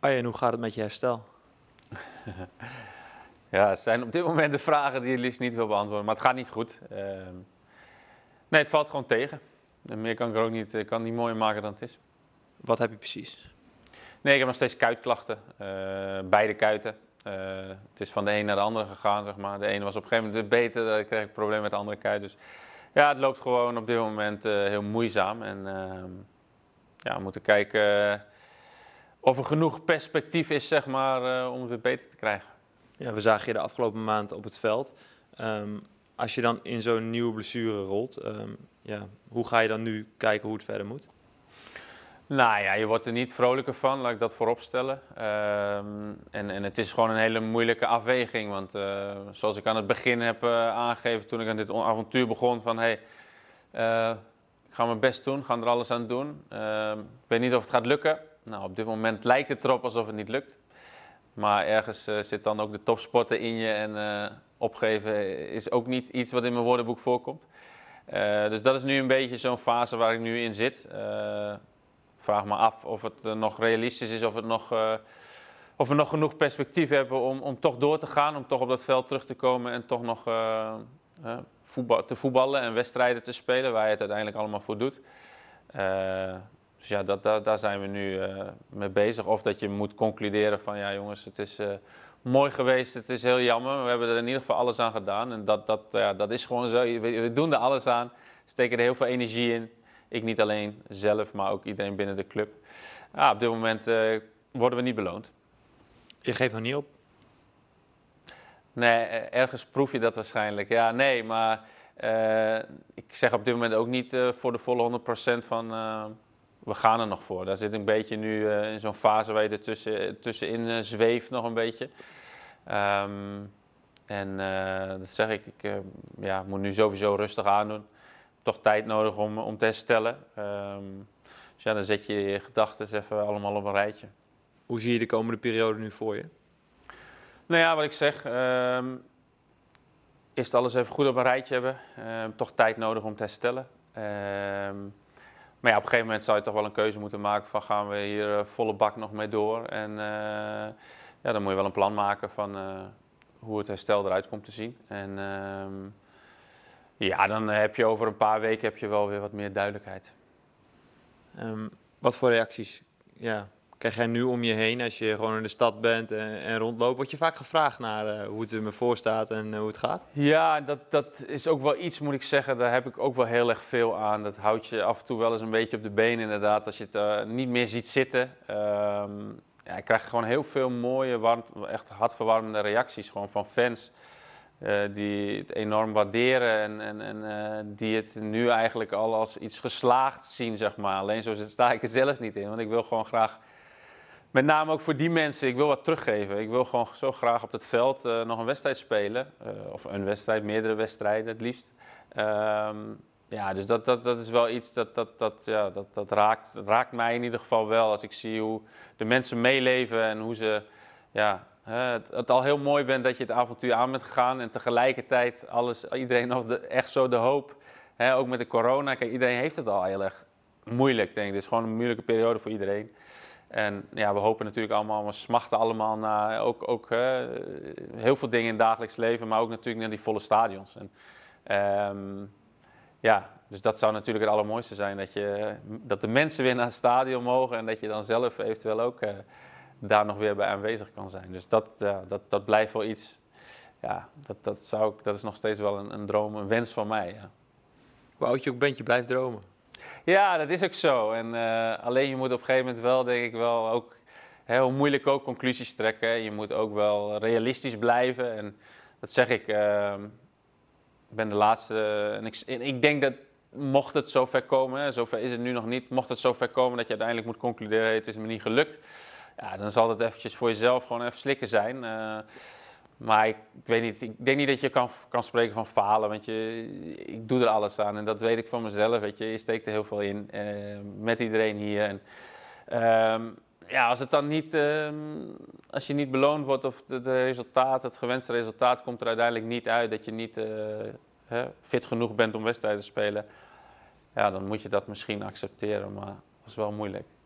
Arjen, hoe gaat het met je herstel? Ja, het zijn op dit moment de vragen die je liefst niet wil beantwoorden, maar het gaat niet goed. Nee, het valt gewoon tegen. En meer kan ik er ook niet, kan niet mooier maken dan het is. Wat heb je precies? Nee, ik heb nog steeds kuitklachten. Beide kuiten. Het is van de een naar de andere gegaan, zeg maar. De ene was op een gegeven moment beter, dan kreeg ik problemen met de andere kuit. Dus ja, het loopt gewoon op dit moment heel moeizaam. En ja, we moeten kijken of er genoeg perspectief is, zeg maar, om het weer beter te krijgen. Ja, we zagen je de afgelopen maand op het veld. Als je dan in zo'n nieuwe blessure rolt, ja, hoe ga je dan nu kijken hoe het verder moet? Nou ja, je wordt er niet vrolijker van, laat ik dat vooropstellen. En het is gewoon een hele moeilijke afweging. Want zoals ik aan het begin heb aangegeven, toen ik aan dit avontuur begon, van hey, ik ga mijn best doen, gaan er alles aan doen. Ik weet niet of het gaat lukken. Nou, op dit moment lijkt het erop alsof het niet lukt. Maar ergens zit dan ook de topsporter in je en opgeven is ook niet iets wat in mijn woordenboek voorkomt. Dus dat is nu een beetje zo'n fase waar ik nu in zit. Vraag me af of het nog realistisch is, of we nog genoeg perspectief hebben om toch door te gaan, om toch op dat veld terug te komen en toch nog te voetballen en wedstrijden te spelen waar je het uiteindelijk allemaal voor doet. Dus ja, daar zijn we nu mee bezig. Of dat je moet concluderen van ja jongens, het is mooi geweest, het is heel jammer. We hebben er in ieder geval alles aan gedaan. En dat is gewoon zo. We doen er alles aan, steken er heel veel energie in. Ik niet alleen zelf, maar ook iedereen binnen de club. Ja, op dit moment worden we niet beloond. Je geeft nog niet op? Nee, ergens proef je dat waarschijnlijk. Ja, nee, maar ik zeg op dit moment ook niet voor de volle 100% van... we gaan er nog voor. Daar zit een beetje nu in zo'n fase waar je er tussenin zweeft nog een beetje. Dat zeg ik, ja, moet nu sowieso rustig aandoen. Toch tijd nodig om te herstellen. Dus ja, dan zet je je gedachten even allemaal op een rijtje. Hoe zie je de komende periode nu voor je? Nou ja, wat ik zeg, eerst alles even goed op een rijtje hebben. Toch tijd nodig om te herstellen. Maar ja, op een gegeven moment zou je toch wel een keuze moeten maken van gaan we hier volle bak nog mee door. En ja, dan moet je wel een plan maken van hoe het herstel eruit komt te zien. En ja, dan heb je over een paar weken heb je wel weer wat meer duidelijkheid. Wat voor reacties krijg jij nu om je heen als je gewoon in de stad bent en rondloopt? Word je vaak gevraagd naar hoe het me voor staat en hoe het gaat? Ja, dat is ook wel iets, moet ik zeggen. Daar heb ik ook wel heel erg veel aan. Dat houdt je af en toe wel eens een beetje op de benen inderdaad. Als je het niet meer ziet zitten. Ja, ik krijg gewoon heel veel mooie, echt hartverwarmende reacties gewoon van fans. Die het enorm waarderen en die het nu eigenlijk al als iets geslaagd zien, zeg maar. Alleen zo sta ik er zelf niet in, want ik wil gewoon graag, met name ook voor die mensen, ik wil wat teruggeven. Ik wil gewoon zo graag op het veld nog een wedstrijd spelen. Of een wedstrijd, meerdere wedstrijden het liefst. Ja, dus dat is wel iets dat raakt mij in ieder geval wel. Als ik zie hoe de mensen meeleven en hoe ze... Ja, het al heel mooi bent dat je het avontuur aan bent gegaan en tegelijkertijd iedereen nog echt zo de hoop, hè, ook met de corona. Kijk, iedereen heeft het al heel erg moeilijk, denk ik. Het is gewoon een moeilijke periode voor iedereen. En ja, we hopen natuurlijk allemaal, we smachten allemaal naar ook heel veel dingen in het dagelijks leven, maar ook natuurlijk naar die volle stadions. En, ja, dus dat zou natuurlijk het allermooiste zijn, dat de mensen weer naar het stadion mogen en dat je dan zelf eventueel ook... daar nog weer bij aanwezig kan zijn. Dus dat blijft wel iets, ja, dat is nog steeds wel een droom, een wens van mij. Ja. Hoe oud je ook bent, je blijft dromen. Ja, dat is ook zo. En alleen je moet op een gegeven moment wel, denk ik wel, ook heel moeilijk ook conclusies trekken. Je moet ook wel realistisch blijven. En dat zeg ik, ik ben de laatste. En ik denk dat, mocht het zover komen, hè, zover is het nu nog niet, mocht het zover komen dat je uiteindelijk moet concluderen, het is me niet gelukt. Ja, dan zal dat eventjes voor jezelf gewoon even slikken zijn. Maar ik weet niet, ik denk niet dat je kan spreken van falen, want ik doe er alles aan. En dat weet ik van mezelf, weet je steekt er heel veel in, met iedereen hier. En, ja, als het dan niet, als je niet beloond wordt of het gewenste resultaat komt er uiteindelijk niet uit, dat je niet fit genoeg bent om wedstrijden te spelen, ja, dan moet je dat misschien accepteren, maar dat is wel moeilijk.